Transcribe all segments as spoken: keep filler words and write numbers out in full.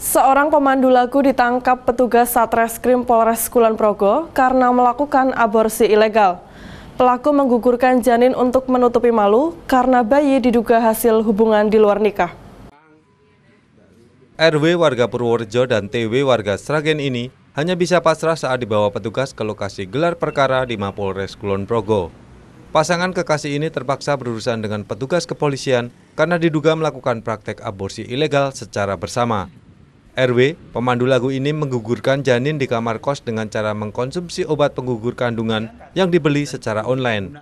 Seorang pemandu lagu ditangkap petugas Satreskrim Polres Kulon Progo karena melakukan aborsi ilegal. Pelaku menggugurkan janin untuk menutupi malu karena bayi diduga hasil hubungan di luar nikah. R W warga Purworejo dan T W warga Sragen ini hanya bisa pasrah saat dibawa petugas ke lokasi gelar perkara di Mapolres Kulon Progo. Pasangan kekasih ini terpaksa berurusan dengan petugas kepolisian karena diduga melakukan praktek aborsi ilegal secara bersama. R W, pemandu lagu ini menggugurkan janin di kamar kos dengan cara mengkonsumsi obat penggugur kandungan yang dibeli secara online.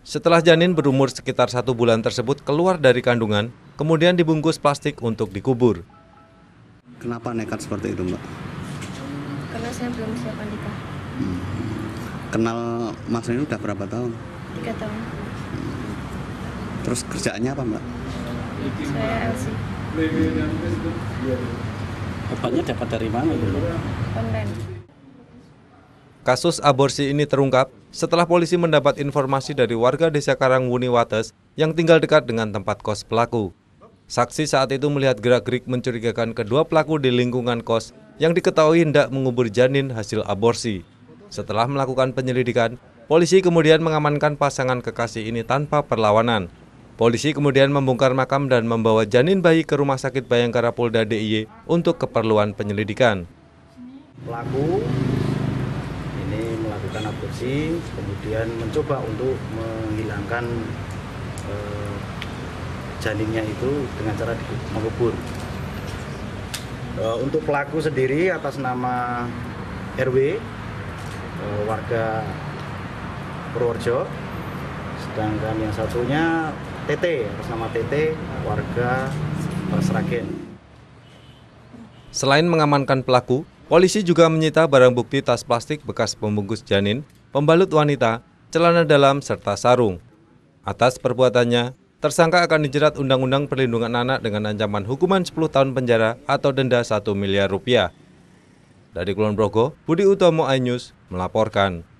Setelah janin berumur sekitar satu bulan tersebut keluar dari kandungan, kemudian dibungkus plastik untuk dikubur. Kenapa nekat seperti itu, Mbak? Karena saya belum siap nikah. Hmm. Kenal Mas ini udah berapa tahun? Tiga tahun. Hmm. Terus kerjaannya apa, Mbak? Saya L C. Hmm. Obatnya dapat dari mana? Kasus aborsi ini terungkap setelah polisi mendapat informasi dari warga desa Karang Wuniwates yang tinggal dekat dengan tempat kos pelaku. Saksi saat itu melihat gerak-gerik mencurigakan kedua pelaku di lingkungan kos yang diketahui hendak mengubur janin hasil aborsi. Setelah melakukan penyelidikan, polisi kemudian mengamankan pasangan kekasih ini tanpa perlawanan. Polisi kemudian membongkar makam dan membawa janin bayi ke Rumah Sakit Bayangkara Polda D I Y untuk keperluan penyelidikan. Pelaku ini melakukan aborsi, kemudian mencoba untuk menghilangkan eh, janinnya itu dengan cara mengubur. Eh, untuk pelaku sendiri atas nama R W, eh, warga Purworejo, sedangkan yang satunya T T, bersama T T, warga Persrage. Selain mengamankan pelaku, polisi juga menyita barang bukti tas plastik bekas pembungkus janin, pembalut wanita, celana dalam, serta sarung. Atas perbuatannya, tersangka akan dijerat Undang-Undang Perlindungan Anak dengan ancaman hukuman sepuluh tahun penjara atau denda satu miliar rupiah. Dari Kulon Progo, Budi Utomo, iNews melaporkan.